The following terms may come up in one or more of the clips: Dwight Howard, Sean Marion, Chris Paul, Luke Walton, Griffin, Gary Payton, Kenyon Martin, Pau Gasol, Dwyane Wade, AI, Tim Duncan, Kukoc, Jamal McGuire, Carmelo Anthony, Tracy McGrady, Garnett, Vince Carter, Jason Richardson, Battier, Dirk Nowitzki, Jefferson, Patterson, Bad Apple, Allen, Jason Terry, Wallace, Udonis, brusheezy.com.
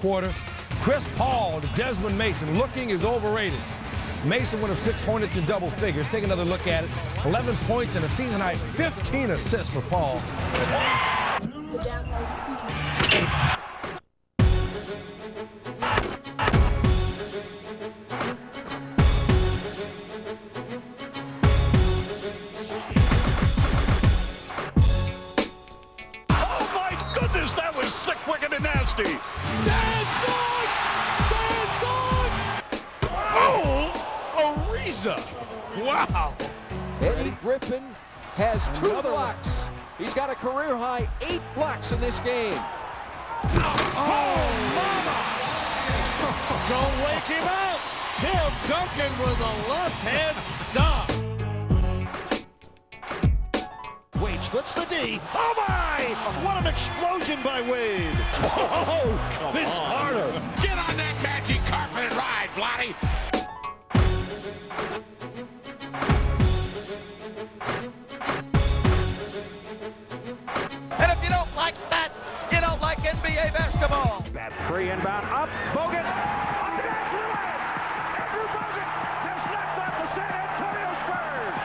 quarter. Chris Paul to Desmond Mason. Looking is overrated. Mason would have 6 Hornets in double figures. Take another look at it. 11 points and a season high 15 assists for Paul. The download is complete. Wow! Eddie Griffin has two blocks. He's got a career-high 8 blocks in this game. Oh, mama! Don't wake him up! Tim Duncan with a left-hand stop. Wade slips the D. Oh, my! What an explosion by Wade! Oh, Vince Carter! Get on that magic carpet ride, Vladdy! That free inbound up, Bogut. Up the back to the right. Andrew Bogut has knocked off the San Antonio Spurs.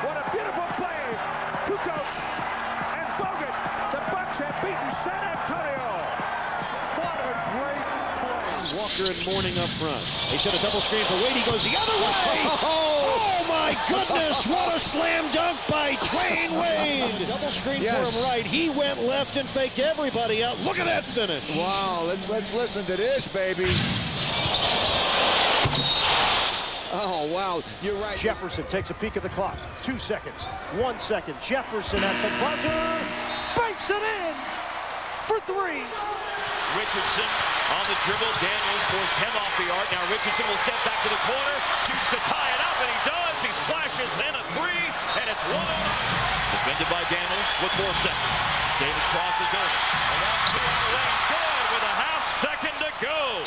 What a beautiful play. Kukoc and Bogut. The Bucks have beaten San Antonio. What a great play. Walker and Mourning up front. They set a double screen for Wade. He goes the other way. Oh my goodness. What a slam dunk by Dwyane Wade. Double screen for him right. He went left and faked everybody out. Look at that finish. Wow, let's listen to this, baby. Oh, wow, you're right. Jefferson takes a peek at the clock. 2 seconds, 1 second. Jefferson at the buzzer. Banks it in for 3. Richardson on the dribble. Daniels forced him off the arc. Now Richardson will step back to the corner. Shoots to tie it up, and he does. He splashes in a 3, and it's 1-0. Defended by Daniels with 4 seconds. Davis crosses over. Around 2 on the lane. Good with a half-second to go.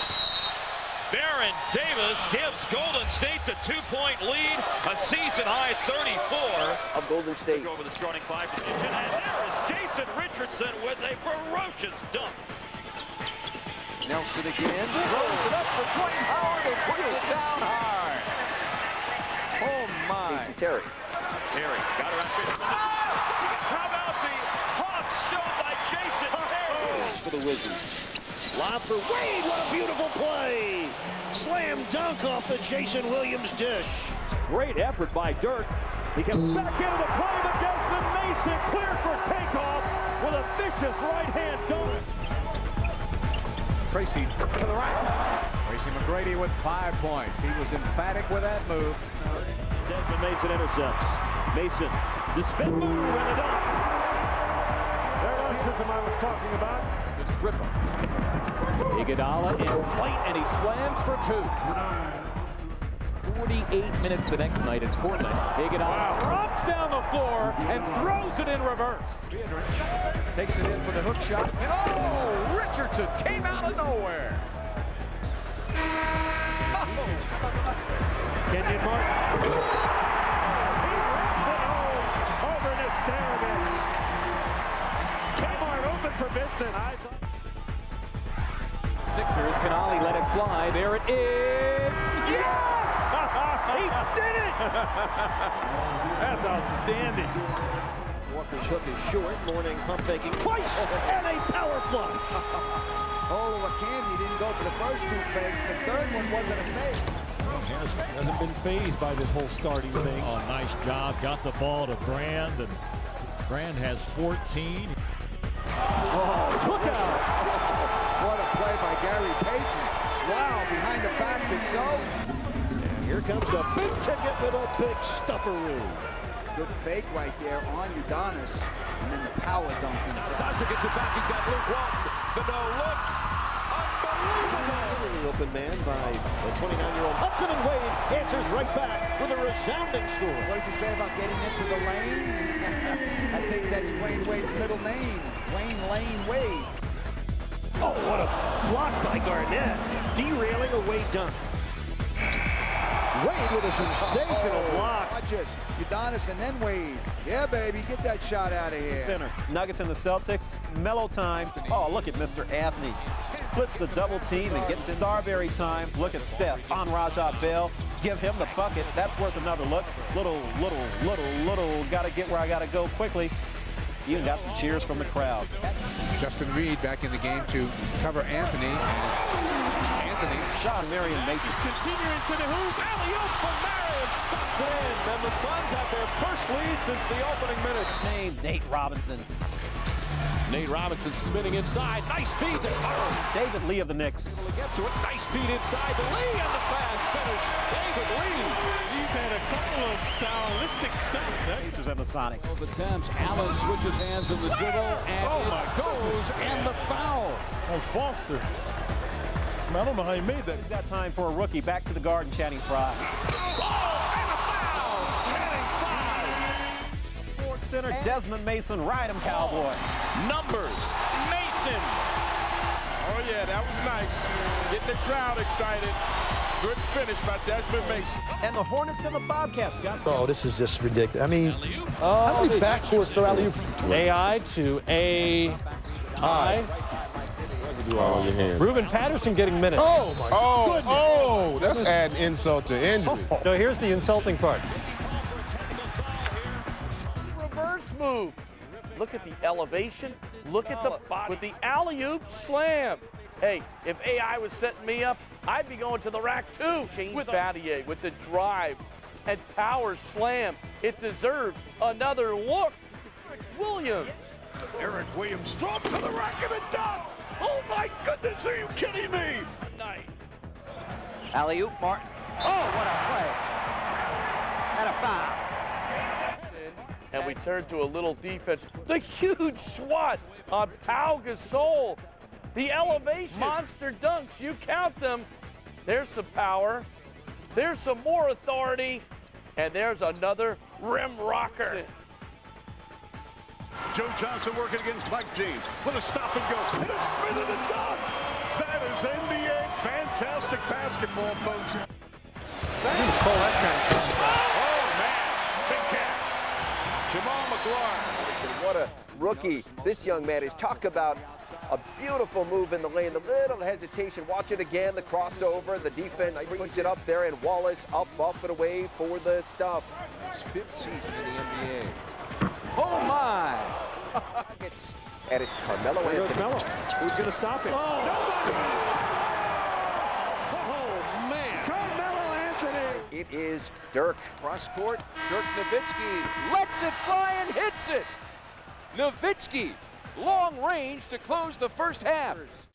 Baron Davis gives Golden State the 2-point lead. A season-high 34. Of Golden State. Took over the starting 5 position. And there is Jason Richardson with a ferocious dunk. Nelson again. Throws it up for Dwight Howard and puts it down hard. Oh, my. Jason Terry. Terry got around 50 minutes. For the Wizards. Lob for Wade, what a beautiful play! Slam dunk off the Jason Williams dish. Great effort by Dirk. He gets back into the play, but Desmond Mason cleared for takeoff with a vicious right-hand dunk. Tracy to the right. Tracy McGrady with 5 points. He was emphatic with that move. Desmond Mason intercepts. Mason, the spin move and a dunk. I was talking about. The stripper. Iguodala in flight, and he slams for 2. 48 minutes the next night in Portland. Iguodala drops down the floor and throws it in reverse. Takes it in for the hook shot. And oh, Richardson came out of nowhere. Oh. Kenyon Martin. He rips it home over Nesterovich. For business. Sixers, Canale let it fly. There it is. Yes! He did it! That's outstanding. Walker's hook is short. Mourning pump faking twice. And a power flush. Oh, McKenzie didn't go for the first 2 fakes. The third one wasn't a fake. Hasn't been phased by this whole starting thing. Oh, nice job. Got the ball to Brand. And Brand has 14. Oh, look out! What a play by Gary Payton. Wow, behind the back itself. And here comes the big ticket with a big stufferoo. Good fake right there on Udonis. And then the power dunk. Now Sasha gets it back. He's got Luke Walton. The no-look. Unbelievable! The open man by the 29-year-old Hudson, and Wade answers right back with a resounding score. What did you say about getting into the lane? I think that's Dwyane Wade's middle name. Dwyane Lane Wade. Oh, what a block by Garnett. Derailing a Wade dunk. Wade with a sensational block. Watch it. Udonis and then Wade. Yeah, baby, get that shot out of here. Center. Nuggets and the Celtics. Melo time. Oh, look at Mr. Anthony. Splits the double team and gets Starberry time. Look at Steph on Rajah Bell. Give him the bucket. That's worth another look. Little. Got to get where I got to go quickly. Even got some cheers from the crowd. Justin Reed back in the game to cover Anthony. Anthony, Sean Marion makes it. Continuing to the hoop, alley-oop from Marion, stops it in, and the Suns have their first lead since the opening minutes. Name Nate Robinson. Nate Robinson spinning inside, nice feed to David Lee of the Knicks. Get to it, nice feed inside, Lee on the fast finish, David Lee. He's had a couple of stylistic steps. Pacers and the Sonics. The attempts, Allen switches hands in the dribble, and goes, and the foul. Oh, Foster. I don't know how he made that. He's got time for a rookie. Back to the Garden, Channing Frye. Oh, and a foul! Channing Frye! Fourth center, Desmond Mason. Ride him, Cowboy. Numbers, Mason. Oh, yeah, that was nice. Getting the crowd excited. Good finish by Desmond Mason. And the Hornets and the Bobcats got... Oh, this is just ridiculous. I mean, how many backcourts throw out of you? AI to AI. All your hands. Reuben Patterson getting minutes. Oh, my goodness. Oh, that's adding insult to injury. Oh. So here's the insulting part. Reverse move. Look at the elevation. Look at the body. With the alley-oop slam. Hey, if AI was setting me up, I'd be going to the rack, too. Shane Battier with the drive and power slam. It deserves another look. Williams. Eric Williams throws to the rack and a dunk. Oh, my goodness, are you kidding me? Alley-oop, Martin. Oh, what a play. And a foul. And we turn to a little defense. The huge swat on Pau Gasol. The elevation. Monster dunks, you count them. There's some power. There's some more authority. And there's another rim rocker. Joe Johnson working against Mike James with a stop and go. And a spin to the top. That is NBA fantastic basketball, folks. Oh, man. Big cat. Jamal McGuire. What a rookie. This young man is. Talk about a beautiful move in the lane. The little hesitation. Watch it again. The crossover. The defense brings it up there. And Wallace up and away for the stuff. His fifth season in the NBA. Oh, my! And it's Carmelo Anthony. Mello. Who's going to stop him? Oh, nobody! Oh, man! Carmelo Anthony! It is Dirk. Cross court, Dirk Nowitzki lets it fly and hits it! Nowitzki, long range to close the first half.